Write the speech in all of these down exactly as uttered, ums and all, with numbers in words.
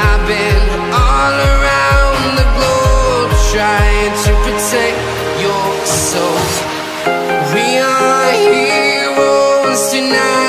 I've been all around the globe, trying to protect your soul. We are heroes tonight.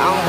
I'm